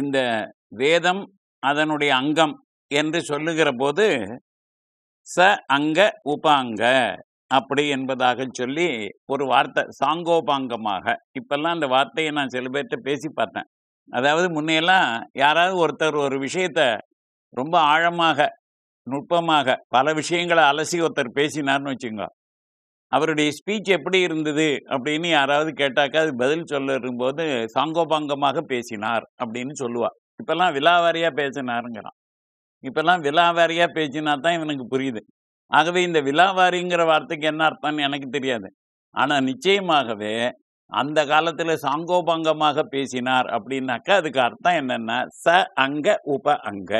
இந்த வேதம் அதனுடைய அங்கம் என்று சொல்லுகிற போது ச அங்க உபாங்க அப்படி என்பதாக சொல்லி ஒரு வார்த்தை சாங்கோபாங்கமாக. இப்பெல்லாம் அந்த வார்த்தையை நான் சில பேர்கிட்ட பேசி பார்த்தேன். அதாவது முன்னையெல்லாம் யாராவது ஒருத்தர் ஒரு விஷயத்தை ரொம்ப ஆழமாக நுட்பமாக பல விஷயங்களை அலசி ஒருத்தர் பேசினார்னு வச்சுங்க, அவருடைய ஸ்பீச் எப்படி இருந்தது அப்படின்னு யாராவது கேட்டாக்கா அது பதில் சொல்லும் போது சாங்கோபாங்கமாக பேசினார் அப்படின்னு சொல்லுவார். இப்பெல்லாம் விலாவாரியாக பேசினாருங்கிறான். இப்பெல்லாம் விலாவாரியாக பேசினா தான் இவனுக்கு புரியுது. ஆகவே இந்த விலாவாரிங்கிற வார்த்தைக்கு என்ன அர்த்தம்னு எனக்கு தெரியாது. ஆனால் நிச்சயமாகவே அந்த காலத்தில் சாங்கோபாங்கமாக பேசினார் அப்படின்னாக்கா அதுக்கு அர்த்தம் என்னென்னா ச அங்க உப அங்க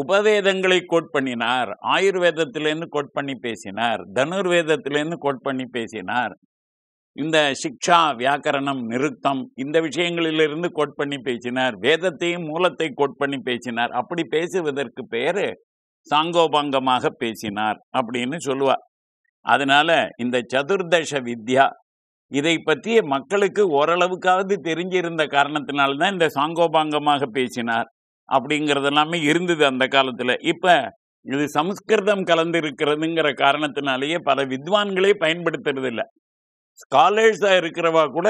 உபவேதங்களை கோட் பண்ணினார். ஆயுர்வேதத்திலேருந்து கோட் பண்ணி பேசினார், தனுர்வேதத்திலேருந்து கோட் பண்ணி பேசினார், இந்த சிக்ஷா வியாக்கரணம் நிருக்தம் இந்த விஷயங்களிலிருந்து கோட் பண்ணி பேசினார், வேதத்தையும் மூலத்தை கோட் பண்ணி பேசினார். அப்படி பேசுவதற்கு பேர் சாங்கோபாங்கமாக பேசினார் அப்படின்னு சொல்லுவார். அதனால இந்த சதுர்தச வித்யா இதை பற்றிய மக்களுக்கு ஓரளவுக்காவது தெரிஞ்சிருந்த காரணத்தினால்தான் இந்த சாங்கோபாங்கமாக பேசினார் அப்படிங்கிறது எல்லாமே இருந்தது அந்த காலத்தில். இப்போ இது சம்ஸ்கிருதம் கலந்திருக்கிறதுங்கிற காரணத்தினாலேயே பல வித்வான்களே பயன்படுத்துறது இல்லை. ஸ்காலர்ஸாக இருக்கிறவா கூட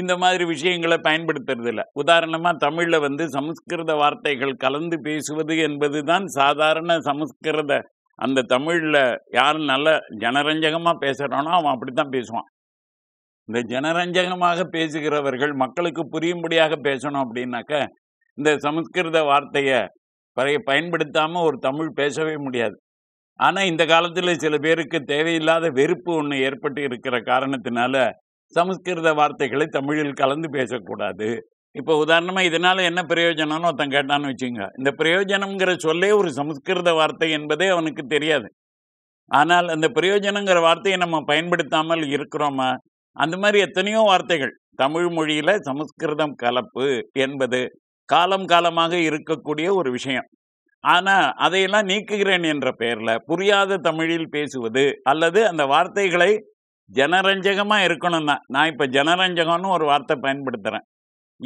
இந்த மாதிரி விஷயங்களை பயன்படுத்துறது இல்லை. உதாரணமாக தமிழில் வந்து சமஸ்கிருத வார்த்தைகள் கலந்து பேசுவது என்பது தான் சாதாரண சமஸ்கிருத அந்த தமிழில் யார் நல்ல ஜனரஞ்சகமாக பேசுகிறானோ அவன் அப்படி தான் பேசுவான். இந்த ஜனரஞ்சகமாக பேசுகிறவர்கள் மக்களுக்கு புரியும்படியாக பேசணும் அப்படின்னாக்க இந்த சமஸ்கிருத வார்த்தையை பயன்படுத்தாமல் ஒரு தமிழ் பேசவே முடியாது. ஆனால் இந்த காலத்தில் சில பேருக்கு தேவையில்லாத வெறுப்பு ஒன்று ஏற்பட்டு இருக்கிற காரணத்தினால சமஸ்கிருத வார்த்தைகளை தமிழில் கலந்து பேசக்கூடாது. இப்போ உதாரணமாக இதனால் என்ன பிரயோஜனம்னு ஒருத்தன் கேட்டான்னு வச்சுங்க, இந்த பிரயோஜனம்ங்கிற சொல்லே ஒரு சமஸ்கிருத வார்த்தை என்பதே அவனுக்கு தெரியாது. ஆனால் அந்த பிரயோஜனங்கிற வார்த்தையை நம்ம பயன்படுத்தாமல் இருக்கிறோமா? அந்த மாதிரி எத்தனையோ வார்த்தைகள் தமிழ் மொழியில் சமஸ்கிருதம் கலப்பு என்பது காலம் காலமாக இருக்கக்கூடிய ஒரு விஷயம். ஆனால் அதையெல்லாம் நீக்குகிறேன் என்ற பெயரில் புரியாத தமிழில் பேசுவது அல்லது அந்த வார்த்தைகளை ஜனரஞ்சகமாக இருக்கணும்னா நான் இப்போ ஜனரஞ்சகம்னு ஒரு வார்த்தை பயன்படுத்துகிறேன்,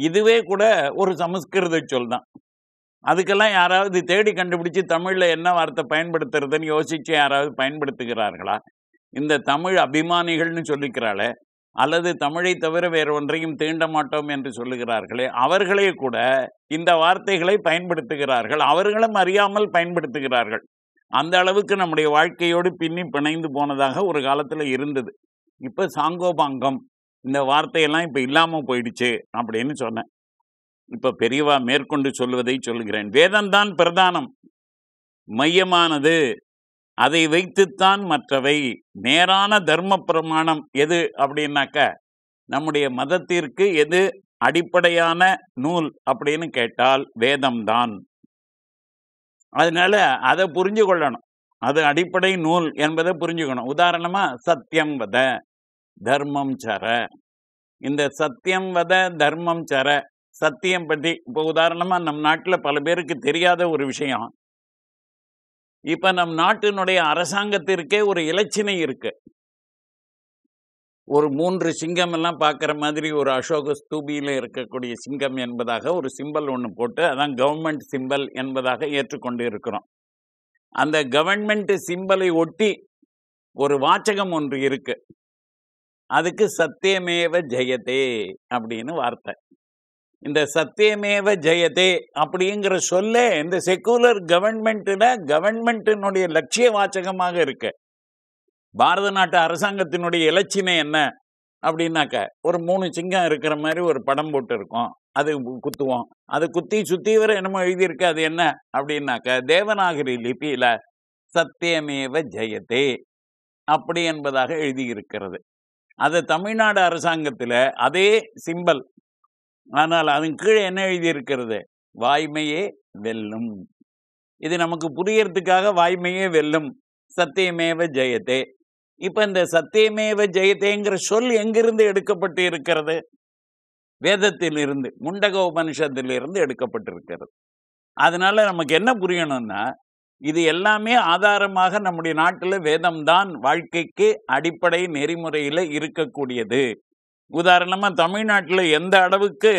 இதுவே கூட ஒரு சமஸ்கிருத சொல் தான். அதுக்கெல்லாம் யாராவது தேடி கண்டுபிடிச்சி தமிழில் என்ன வார்த்தை பயன்படுத்துறதுன்னு யோசித்து யாராவது பயன்படுத்துகிறார்களா? இந்த தமிழ் அபிமானிகள்னு சொல்லிக்கிறாளே அல்லது தமிழை தவிர வேறு ஒன்றையும் தீண்ட மாட்டோம் என்று சொல்லுகிறார்களே அவர்களே கூட இந்த வார்த்தைகளை பயன்படுத்துகிறார்கள், அவர்களும் அறியாமல் பயன்படுத்துகிறார்கள். அந்த அளவுக்கு நம்முடைய வாழ்க்கையோடு பின்னி பிணைந்து போனதாக ஒரு காலத்தில் இருந்தது. இப்போ சாங்கோபாங்கம் இந்த வார்த்தையெல்லாம் இப்போ இல்லாமல் போயிடுச்சு அப்படின்னு சொன்னேன். இப்போ பெரியவா மேற்கொண்டு சொல்வதை சொல்கிறேன். வேதம்தான் பிரதானம், மையமானது, அதை வைத்துத்தான் மற்றவை. நேரான தர்ம பிரமாணம் எது அப்படின்னாக்க நம்முடைய மதத்திற்கு எது அடிப்படையான நூல் அப்படின்னு கேட்டால் வேதம்தான். அதனால அதை புரிஞ்சு கொள்ளணும், அது அடிப்படை நூல் என்பதை புரிஞ்சுக்கணும். உதாரணமாக சத்தியம் வத தர்மம் சர, இந்த சத்தியம் வத தர்மம் சர சத்தியம் பற்றி இப்போ உதாரணமாக நம் நாட்டில் பல பேருக்கு தெரியாத ஒரு விஷயம். இப்போ நம் நாட்டினுடைய அரசாங்கத்திற்கே ஒரு இலச்சினை இருக்கு. ஒரு 3 சிங்கம் எல்லாம் பார்க்குற மாதிரி ஒரு அசோக ஸ்தூபியில் இருக்கக்கூடிய சிங்கம் என்பதாக ஒரு சிம்பல் ஒன்று போட்டு அதான் கவர்மெண்ட் சிம்பல் என்பதாக ஏற்றுக்கொண்டு இருக்கிறோம். அந்த கவர்மெண்ட் சிம்பலை ஒட்டி ஒரு வாச்சகம் ஒன்று இருக்கு, அதுக்கு சத்தியமேவ ஜெயதே அப்படின்னு வார்த்தை. இந்த சத்தியமேவ ஜெயதே அப்படிங்கிற சொல்ல இந்த செக்குலர் கவர்மெண்ட்டில் கவர்மெண்ட்டினுடைய லட்சிய வாச்சகமாக இருக்கு. பாரத நாட்டு அரசாங்கத்தினுடைய இலச்சினை என்ன அப்படின்னாக்க ஒரு 3 சிங்கம் இருக்கிற மாதிரி ஒரு படம் போட்டு இருக்கோம், அது குத்துவோம், அது குத்தி சுற்றி வர என்னமோ எழுதியிருக்கு. அது என்ன அப்படின்னாக்க தேவநாகரி லிபியில சத்தியமேவ ஜெயதே அப்படி என்பதாக எழுதியிருக்கிறது. அது தமிழ்நாடு அரசாங்கத்தில் அதே சிம்பல், ஆனால் அதன் கீழே என்ன எழுதியிருக்கிறது? வாய்மையே வெல்லும். இது நமக்கு புரியறதுக்காக வாய்மையே வெல்லும், சத்தியமேவ ஜெயத்தே. இப்போ இந்த சத்தியமேவ ஜெயத்தேங்கிற சொல் எங்கிருந்து எடுக்கப்பட்டு இருக்கிறது? வேதத்திலிருந்து, முண்டக உபனிஷத்திலிருந்து எடுக்கப்பட்டிருக்கிறது. அதனால நமக்கு என்ன புரியணும்னா இது எல்லாமே ஆதாரமாக நம்முடைய நாட்டில் வேதம்தான் வாழ்க்கைக்கு அடிப்படை நெறிமுறையில் இருக்கக்கூடியது. உதாரணமாக தமிழ்நாட்டில் எந்த அளவுக்கு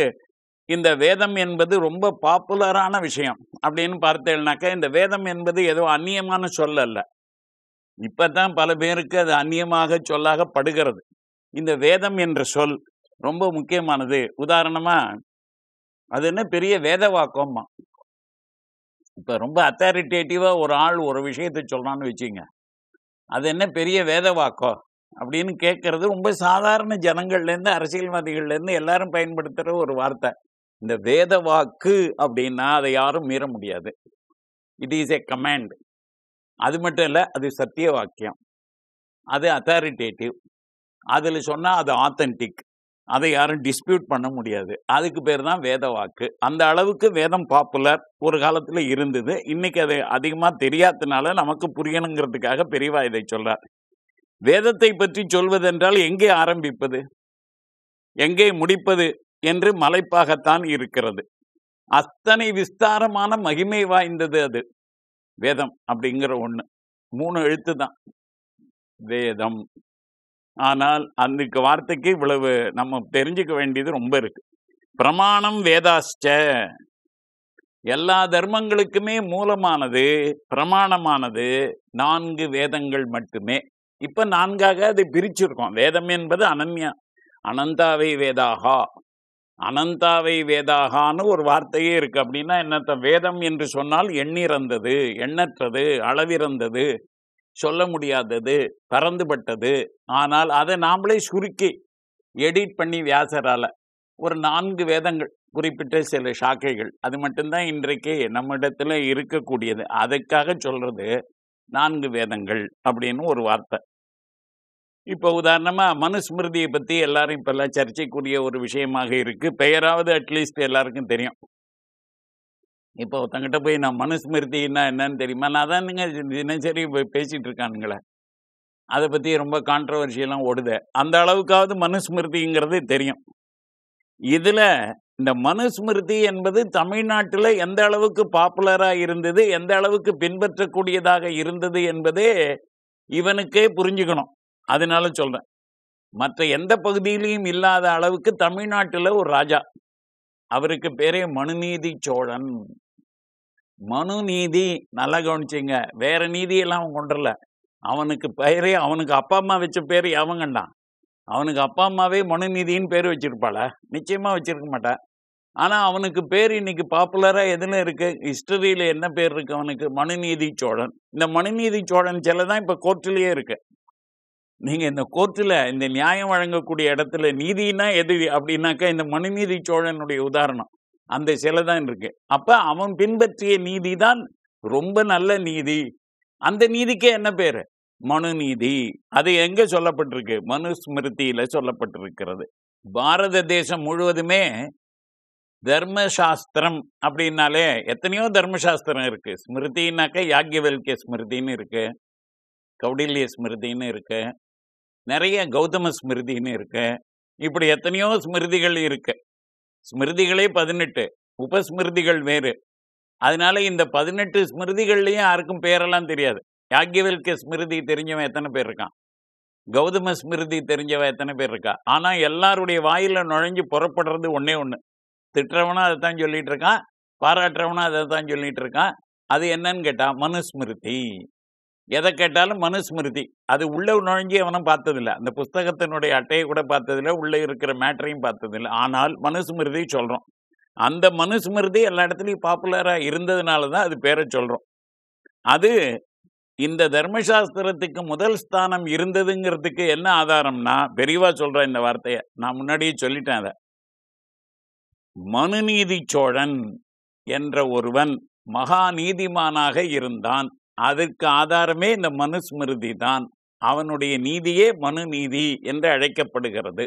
இந்த வேதம் என்பது ரொம்ப பாப்புலரான விஷயம் அப்படின்னு பார்த்தேன்னாக்க இந்த வேதம் என்பது ஏதோ அந்நியமான சொல் அல்ல. இப்போ தான் பல பேருக்கு அது அந்நியமாக சொல்லாக படுகிறது. இந்த வேதம் என்ற சொல் ரொம்ப முக்கியமானது. உதாரணமாக அது என்ன பெரிய வேதவாக்கம்மா. இப்போ ரொம்ப அத்தாரிட்டேட்டிவாக ஒரு ஆள் ஒரு விஷயத்தை சொல்கிறான்னு வச்சுங்க, அது என்ன பெரிய வேதவாக்கம் அப்படின்னு கேட்கறது ரொம்ப சாதாரண ஜனங்கள்லேருந்து அரசியல்வாதிகள்லேருந்து எல்லாரும் பயன்படுத்துகிற ஒரு வார்த்தை. இந்த வேத வாக்கு அப்படின்னா அதை யாரும் மீற முடியாது. It is a command. அது மட்டும் இல்லை, அது சத்திய வாக்கியம், அது அத்தாரிட்டேட்டிவ், அதில் சொன்னால் அது ஆத்தென்டிக், அதை யாரும் டிஸ்பியூட் பண்ண முடியாது. அதுக்கு பேர் தான் வேத வாக்கு. அந்த அளவுக்கு வேதம் பாப்புலர் ஒரு காலத்தில் இருந்தது. இன்றைக்கி அது அதிகமாக தெரியாததுனால நமக்கு புரியணுங்கிறதுக்காக பெரியவா இதை சொல்கிறார். வேதத்தை பற்றி சொல்வதென்றால் எங்கே ஆரம்பிப்பது எங்கே முடிப்பது என்று மலைப்பாகத்தான் இருக்கிறது. அத்தனை விஸ்தாரமான மகிமை வாய்ந்தது அது வேதம் அப்படிங்கிற ஒன்று. 3 எழுத்து தான் வேதம். ஆனால் அதுக்கு வார்த்தைக்கு இவ்வளவு நம்ம தெரிஞ்சுக்க வேண்டியது ரொம்ப இருக்கு. பிரமாணம் வேதாஸ்ட, எல்லா தர்மங்களுக்குமே மூலமானது பிரமாணமானது 4 வேதங்கள் மட்டுமே. இப்போ 4ஆக அதை பிரிச்சிருக்கோம். வேதம் என்பது அனன்யா அனந்தாவை வேதாகா, அனந்தாவை வேதாகான்னு ஒரு வார்த்தையே இருக்குது. அப்படின்னா என்னத்த வேதம் என்று சொன்னால் எண்ணிறந்தது, எண்ணற்றது, அளவிறந்தது, சொல்ல முடியாதது, பறந்துபட்டது. ஆனால் அதை நாமளே சுருக்கி எடிட் பண்ணி வியாசரால் ஒரு 4 வேதங்கள் குறிப்பிட்ட சில சாக்கைகள் அது மட்டும்தான் இன்றைக்கு நம்மிடத்தில் இருக்கக்கூடியது. அதுக்காக சொல்கிறது 4 வேதங்கள் அப்படின்னு ஒரு வார்த்தை. இப்போ உதாரணமாக மனுஸ்மிருதியை பற்றி எல்லாரும் இப்போல்லாம் சர்ச்சைக்குரிய ஒரு விஷயமாக இருக்குது. பெயராவது அட்லீஸ்ட் எல்லாருக்கும் தெரியும். இப்போ ஒருத்தங்கிட்ட போய் நான் மனுஸ்மிருதினா என்னன்னு தெரியுமா, நான் தான் நீங்கள் தினசரி பேசிகிட்டு இருக்கானுங்களே அதை பற்றி ரொம்ப கான்ட்ரவர்ஷியெல்லாம் ஓடுது, அந்த அளவுக்காவது மனுஸ்மிருதிங்கிறது தெரியும். இதில் இந்த மனுஸ்மிருதி என்பது தமிழ்நாட்டில் எந்த அளவுக்கு பாப்புலராக இருந்தது, எந்த அளவுக்கு பின்பற்றக்கூடியதாக இருந்தது என்பதே இவனுக்கே புரிஞ்சுக்கணும். அதனால சொல்கிறேன், மற்ற எந்த பகுதியிலையும் இல்லாத அளவுக்கு தமிழ்நாட்டில் ஒரு ராஜா, அவருக்கு பேரே மனுநீதி சோழன். மனுநீதி, நல்லா கவனிச்சிங்க, வேற நீதியெல்லாம் அவன் கொண்டுல. அவனுக்கு பேரே, அவனுக்கு அப்பா அம்மா வச்ச பேர் அவங்கண்டான். அவனுக்கு அப்பா அம்மாவே மனுநீதின்னு பேர் வச்சிருப்பாள? நிச்சயமாக வச்சிருக்க மாட்டான். ஆனால் அவனுக்கு பேர் இன்னைக்கு பாப்புலராக எதில் இருக்குது, ஹிஸ்டரியில் என்ன பேர் இருக்குது அவனுக்கு, மனுநீதி சோழன். இந்த மனுநீதி சோழன் சில தான் இப்போ கோர்ட்டிலேயே இருக்கு. நீங்கள் இந்த கோர்ட்டில் இந்த நியாயம் வழங்கக்கூடிய இடத்துல நீதினா எது அப்படின்னாக்கா இந்த மனுநீதி சோழனுடைய உதாரணம் அந்த சிலை தான் இருக்குது. அப்போ அவன் பின்பற்றிய நீதி தான் ரொம்ப நல்ல நீதி. அந்த நீதிக்கே என்ன பேர், மனுநீதி. அது எங்கே சொல்லப்பட்டிருக்கு, மனுஸ்மிருதியில் சொல்லப்பட்டிருக்கிறது. பாரத தேசம் முழுவதுமே தர்மசாஸ்திரம் அப்படின்னாலே எத்தனையோ தர்மசாஸ்திரம் இருக்குது. ஸ்மிருதினாக்கா யாக்ஞவல்கிய ஸ்மிருதின்னு இருக்குது, கௌடில்ய ஸ்மிருதின்னு இருக்குது, நிறைய கௌதம ஸ்மிருதின்னு இருக்கு, இப்படி எத்தனையோ ஸ்மிருதிகள் இருக்கு. ஸ்மிருதிகளே 18, உபஸ்மிருதிகள் வேறு. அதனால இந்த 18 ஸ்மிருதிகள்லையும் யாருக்கும் பேரெல்லாம் தெரியாது. யாக்ஞவல்கிய ஸ்மிருதி தெரிஞ்சவன் எத்தனை பேர் இருக்கான், கௌதம ஸ்மிருதி தெரிஞ்சவன் எத்தனை பேர் இருக்கா. ஆனால் எல்லாருடைய வாயில நுழைஞ்சு புறப்படுறது ஒன்றே ஒன்று. திட்டுறவனா அதை தான் சொல்லிட்டு இருக்கான், பாராட்டுறவனா அதை தான் சொல்லிட்டு இருக்கான். அது என்னன்னு கேட்டால் மனுஸ்மிருதி. எதை கேட்டாலும் மனுஸ்மிருதி. அது உள்ளே நுழைஞ்சி அவனும் பார்த்ததில்லை, அந்த புஸ்தகத்தினுடைய அட்டையை கூட பார்த்ததில்லை, உள்ளே இருக்கிற மேட்டரையும் பார்த்ததில்லை. ஆனால் மனுஸ்மிருதி சொல்கிறோம். அந்த மனுஸ்மிருதி எல்லா இடத்துலையும் பாப்புலராக இருந்ததுனால தான் அது பேரை சொல்கிறோம். அது இந்த தர்மசாஸ்திரத்துக்கு முதல் ஸ்தானம் இருந்ததுங்கிறதுக்கு என்ன ஆதாரம்னா, பெரியவா சொல்கிறேன் இந்த வார்த்தையை, நான் முன்னாடியே சொல்லிட்டேன் அதை. மனுநீதி சோழன் என்ற ஒருவன் மகா நீதிமானாக இருந்தான். அதற்கு ஆதாரமே இந்த மனுஸ்மிருதி தான். அவனுடைய நீதியே மனுநீதி என்று அழைக்கப்படுகிறது.